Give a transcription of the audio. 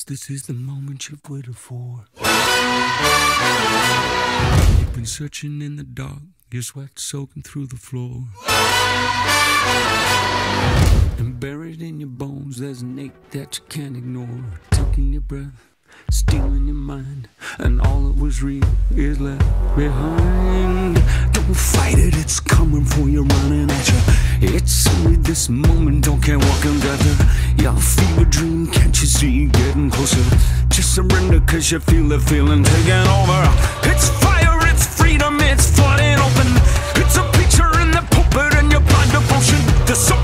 Yes, this is the moment you've waited for. You've been searching in the dark, your sweat soaking through the floor. And buried in your bones, there's an ache that you can't ignore. Taking your breath, stealing your mind, and all that was real is left behind. Don't fight it, it's coming for you, running at you. It's only this moment, don't care what can gather. Your fever dream, can't you see, getting closer. Just surrender, cause you feel the feeling taking over. It's fire, it's freedom, it's flooding open. It's a picture in the pulpit and your blind devotion. There's so